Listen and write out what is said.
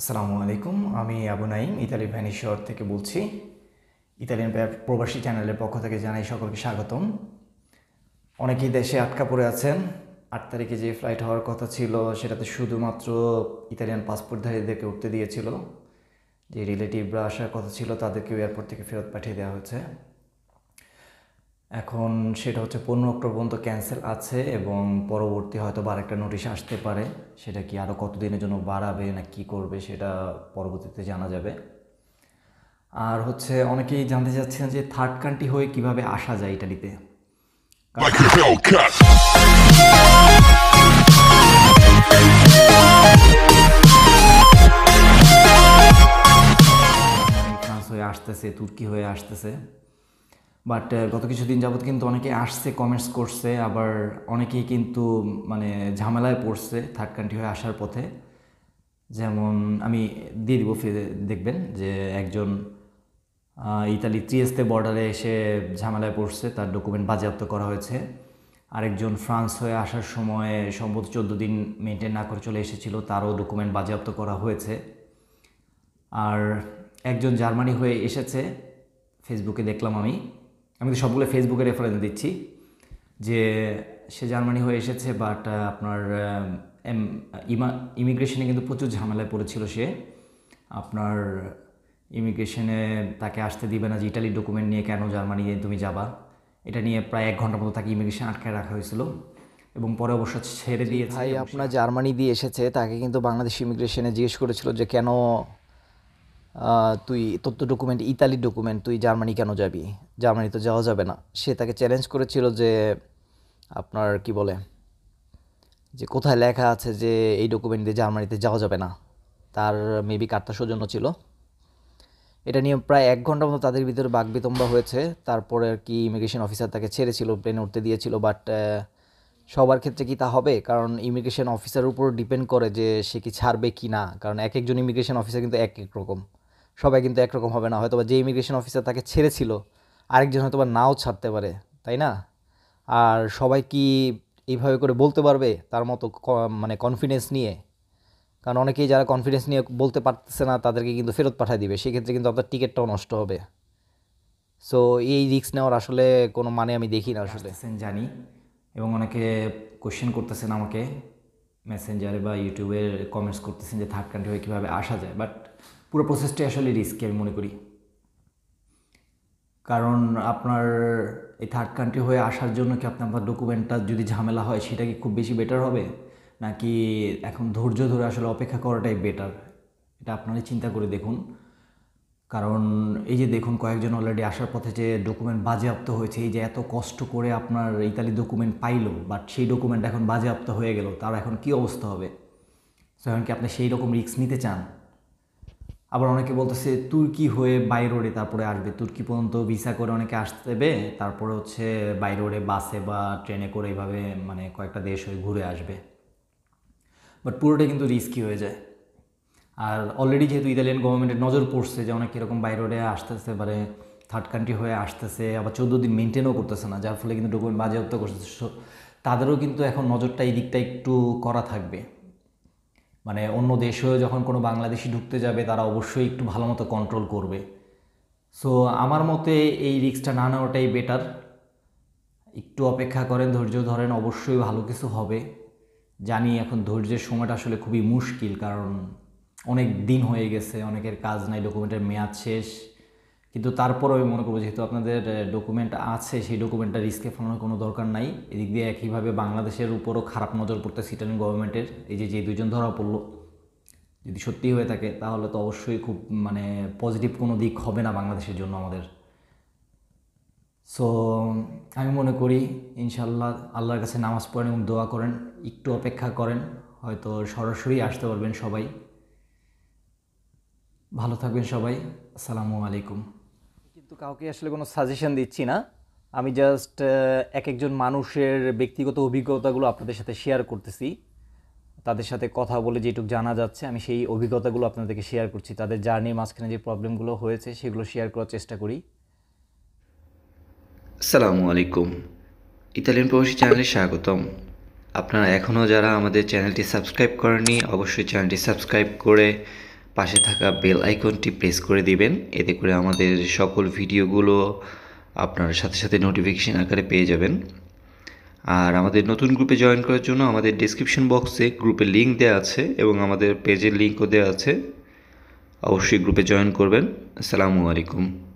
আসসালামু আলাইকুম আমি আবু নাঈম ইতালি ভ্যানিস শহর থেকে বলছি ইতালিয়ান প্রবাসী চ্যানেলের পক্ষ থেকে জানাই সকলকে স্বাগতম অনেকেই দেশে আটকা পড়ে আছেন 8 তারিখে যে ফ্লাইট হওয়ার কথা ছিল সেটাতে শুধুমাত্র ইতালিয়ান পাসপোর্টধারীদেরকে উঠতে দিয়েছিল যে রিলেটিভরা আসার কথা ছিল তাদেরকে এয়ারপোর্ট থেকে ফেরত পাঠিয়ে দেওয়া হয়েছে এখন সেটা হচ্ছে 15 অক্টোবর পর্যন্ত ক্যান্সেল আছে এবং পরবর্তী হয়তো আরেকটা নোটিশ আসতে পারে সেটা কি আরো কতদিনের জন্য বাড়াবে না কি করবে সেটা পরবর্তীতে জানা যাবে আর হচ্ছে অনেকেই জানতে যাচ্ছেন যে থার্ড কান্ট্রি হয়ে কিভাবে আসা যায় ইতালিতে ফ্রান্স হয়ে আসতেছে তুর্কি হয়ে আসতেছে বাট গত কিছুদিন যাবত কিন্তু অনেকে আসছে কমেন্টস করছে আবার অনেকেই কিন্তু মানে ঝামেলায় পড়ছে থার্ড কান্ট্রি হয়ে আসার পথে যেমন আমি দিয়ে দিব দেখবেন যে একজন ইতালি ত্রিয়েস্তে বর্ডারে এসে ঝামেলায় পড়ছে তার ডকুমেন্ট বাজেয়াপ্ত করা হয়েছে আরেকজন ফ্রান্স হয়ে আসার সময় সম্ভবত 14 দিন মেনটেন না করে চলে এসেছিল তারও ডকুমেন্ট বাজেয়াপ্ত করা হয়েছে আর একজন জার্মানি হয়ে এসেছে ফেসবুকে দেখলাম আমি তো সবগুলো ফেসবুকে রেফারেন্স দিচ্ছি যে সে জার্মানি হয়ে এসেছে বাট আপনার ইমিগ্রেশনে কিন্তু প্রচুর ঝামেলায় পড়েছিল সে আপনার ইমিগ্রেশনে তাকে আসতে দিবে না যে ইতালির ডকুমেন্ট নিয়ে কেন জার্মানি তুমি যাবা এটা নিয়ে প্রায় 1 ঘন্টা মতো তাকে ইমিগ্রেশন আটকায় রাখা হয়েছিল এবং পরে অবশ্য ছেড়ে দিয়েছে ভাই আপনার জার্মানি দিয়ে এসেছে তাকে কিন্তু বাংলাদেশ ইমিগ্রেশনে জিজ্ঞেস করেছিল যে কেন তুই তথ্য ডকুমেন্ট ইতালি ডকুমেন্ট তুই জার্মানি কেন যাবি জার্মানি তো যাওয়া যাবে না সে তাকে চ্যালেঞ্জ করেছিল যে আপনার কি বলে যে কোথায় লেখা আছে যে এই ডকুমেন্ট দিয়ে জার্মানিতে যাওয়া যাবে না তার মেবি কার্তা সৌজন্য ছিল এটা নিয়ে প্রায় 1 ঘন্টার মতো তাদের ভিতরে বাকবিতম্বা হয়েছে তারপরে আর কি ইমিগ্রেশন অফিসার তাকে ছেড়েছিল প্লেনে উঠতে দিয়েছিল বাট সবার ক্ষেত্রে কি তা হবে কারণ ইমিগ্রেশন অফিসারের উপর ডিপেন্ড করে যে সে কি ছাড়বে কি না কারণ এক একজন ইমিগ্রেশন অফিসার কিন্তু এক এক রকম সবাই কিন্তু একরকম হবে না হয়তো যে ইমিগ্রেশন অফিসার তাকে ছেড়েছিল আরেকজন হয়তো নাও ছাড়তে পারে তাই না আর সবাই কি এইভাবে করে বলতে পারবে তার মতো মানে কনফিডেন্স নিয়ে কারণ অনেকেই যারা কনফিডেন্স নিয়ে বলতে পারতেছে না তাদেরকে কিন্তু ফেরত পাঠিয়ে দিবে সেক্ষেত্রে কিন্তু আপনার টিকিটটাও নষ্ট হবে সো এই রিস্ক নেওয়ার আসলে কোনো মানে আমি দেখি না আসলে জানি এবং অনেকে কোয়েশ্চেন করতেছেন আমাকে মেসেঞ্জারে বা ইউটিউবে কমেন্টস করতেছেন যে থার্ড কান্ট্রি হয়ে কীভাবে আসা যায় বাট পুরো প্রসেসটাই আসলে রিস্কি আমি মনে করি কারণ আপনার এই থার্ড কান্ট্রি হয়ে আসার জন্য কি আপনার ডকুমেন্টটা যদি ঝামেলা হয় সেটা কি খুব বেশি বেটার হবে নাকি এখন ধৈর্য ধরে আসলে অপেক্ষা করাটাই বেটার এটা আপনারাই চিন্তা করে দেখুন কারণ এই যে দেখুন কয়েকজন অলরেডি আসার পথে যে ডকুমেন্ট বাজেয়াপ্ত হয়েছে এই যে এত কষ্ট করে আপনার ইতালি ডকুমেন্ট পাইলো বাট সেই ডকুমেন্ট এখন বাজেয়াপ্ত হয়ে গেল তার এখন কি অবস্থা হবে সো এখন কি আপনি সেই রকম রিস্ক নিতে চান আবার অনেকে বলতেছে তুর্কি হয়ে বাই রোডে তারপরে আসবে তুর্কি পর্যন্ত ভিসা করে অনেকে আসতেবে তারপরে হচ্ছে বাই রোডে বাসে বা ট্রেনে করে এইভাবে মানে কয়েকটা দেশ হয়ে ঘুরে আসবে বাট পুরোটাই কিন্তু রিস্কি হয়ে যায় আর অলরেডি যেহেতু ইতালিয়ান গভর্নমেন্টের নজর পড়ছে যে অনেক এরকম বাই রোডে আসতেছে মানে থার্ড কান্ট্রি হয়ে আসতেছে আবার 14 দিন মেনটেনও করতেছে না যার ফলে কিন্তু ডকুমেন্ট বাজেয়াপ্ত করতেছে তাদেরও কিন্তু এখন নজরটা এই দিকটা একটু করা থাকবে মানে অন্য দেশেও যখন কোনো বাংলাদেশি ঢুকতে যাবে তারা অবশ্যই একটু ভালো মতো কন্ট্রোল করবে সো আমার মতে এই রিস্কটা না নেওয়াটাই বেটার একটু অপেক্ষা করেন ধৈর্য ধরেন অবশ্যই ভালো কিছু হবে জানি এখন ধৈর্যের সময়টা আসলে খুবই মুশকিল কারণ অনেক দিন হয়ে গেছে অনেকের কাজ নাই ডকুমেন্টের মেয়াদ শেষ কিন্তু তারপরও আমি মনে করবো যেহেতু আপনাদের ডকুমেন্ট আছে সেই ডকুমেন্টটা রিস্কে ফেলানোর কোনো দরকার নাই এদিক দিয়ে একইভাবে বাংলাদেশের উপরও খারাপ নজর পড়তেছে ইতালিয়ান গভর্নমেন্টের এই যে 2 জন ধরা পড়লো যদি সত্যি হয়ে থাকে তাহলে তো অবশ্যই খুব মানে পজিটিভ কোনো দিক হবে না বাংলাদেশের জন্য আমাদের সো আমি মনে করি ইনশাল্লাহ আল্লাহর কাছে নামাজ পড়েন এবং দোয়া করেন একটু অপেক্ষা করেন হয়তো সরাসরি আসতে পারবেন সবাই ভালো থাকবেন সবাই আসসালামু আলাইকুম কিন্তু কাউকে আসলে কোনো সাজেশন দিচ্ছি না আমি জাস্ট এক একজন মানুষের ব্যক্তিগত অভিজ্ঞতাগুলো আপনাদের সাথে শেয়ার করতেছি তাদের সাথে কথা বলে যেটুকু জানা যাচ্ছে আমি সেই অভিজ্ঞতাগুলো আপনাদেরকে শেয়ার করছি তাদের জার্নির মাঝখানে যে প্রবলেমগুলো হয়েছে সেগুলো শেয়ার করার চেষ্টা করি আসসালামু আলাইকুম ইতালিয়ান প্রবাসী চ্যানেলে স্বাগতম আপনারা এখনও যারা আমাদের চ্যানেলটি সাবস্ক্রাইব করেননি অবশ্যই চ্যানেলটি সাবস্ক্রাইব করে পাশে থাকা বেল আইকনটি প্রেস করে দিবেন। এতে করে আমাদের সকল ভিডিওগুলো আপনার সাথে সাথে নোটিফিকেশন আকারে পেয়ে যাবেন। আর আমাদের নতুন গ্রুপে জয়েন করার জন্য আমাদের ডেসক্রিপশন বক্সে গ্রুপের লিঙ্ক দেওয়া আছে এবং আমাদের পেজের লিঙ্কও দেওয়া আছে। অবশ্যই গ্রুপে জয়েন করবেন। আসসালামু আলাইকুম।